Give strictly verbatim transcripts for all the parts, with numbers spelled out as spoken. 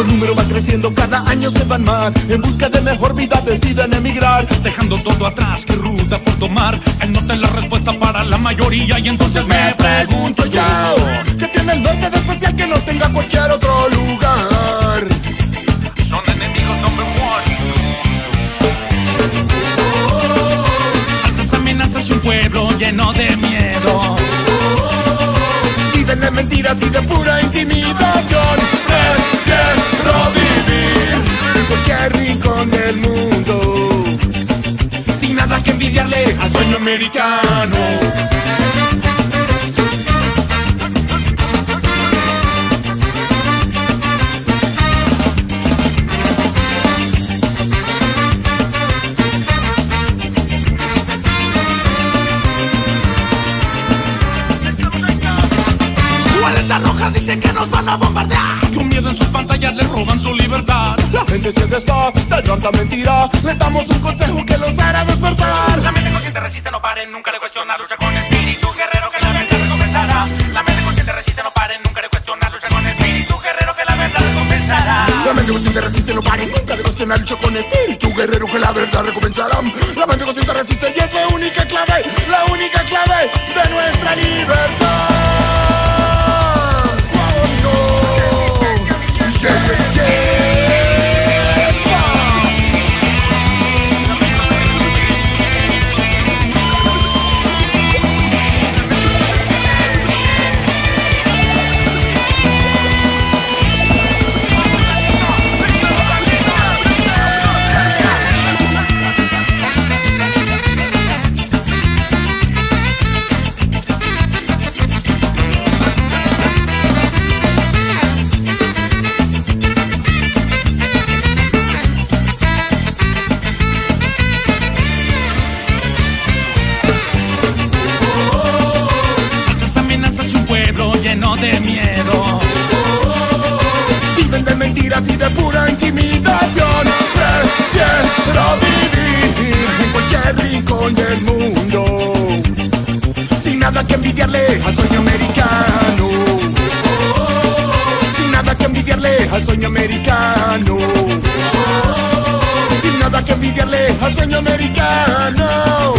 Nuestro número va creciendo, cada año se van más. En busca de mejor vida deciden emigrar, dejando todo atrás, ¿qué ruta por tomar? El norte es la respuesta para la mayoría. Y entonces me pregunto yo, ¿qué tiene el norte de especial que no tenga cualquier otro lugar? Son enemigos number one. Falsas amenazas y un pueblo lleno de miedo. Viven de mentiras y de pura intimidación. Prefiero vivir en cualquier rincón del mundo, sin nada que envidiarle al sueño americano. Dicen que nos van a bombardear, con miedo en sus pantallas le roban su libertad. La gente se está de tanta mentira, le damos un consejo que los hará despertar. La mente consciente resiste, no paren, nunca le cuestiona, lucha con espíritu guerrero que la verdad recompensará. La mente consciente resiste, no paren, nunca le cuestiona, lucha con espíritu guerrero que la verdad recompensará. La mente consciente resiste, no paren, nunca le cuestiona, lucha con espíritu guerrero que la verdad recompensará. La mente consciente resiste y es la única clave, la única clave de nuestra libertad. De miedo, viven de mentiras y de pura intimidación. Prefiero vivir en cualquier rincón del mundo, sin nada que envidiarle al sueño americano, sin nada que envidiarle al sueño americano, sin nada que envidiarle al sueño americano,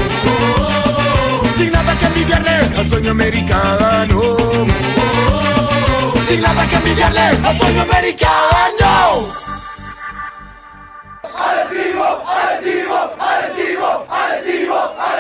sin nada que envidiarle al sueño americano, sin nada que envidiarle al sueño americano. Arecibo, Arecibo, Arecibo, Arecibo, Arecibo.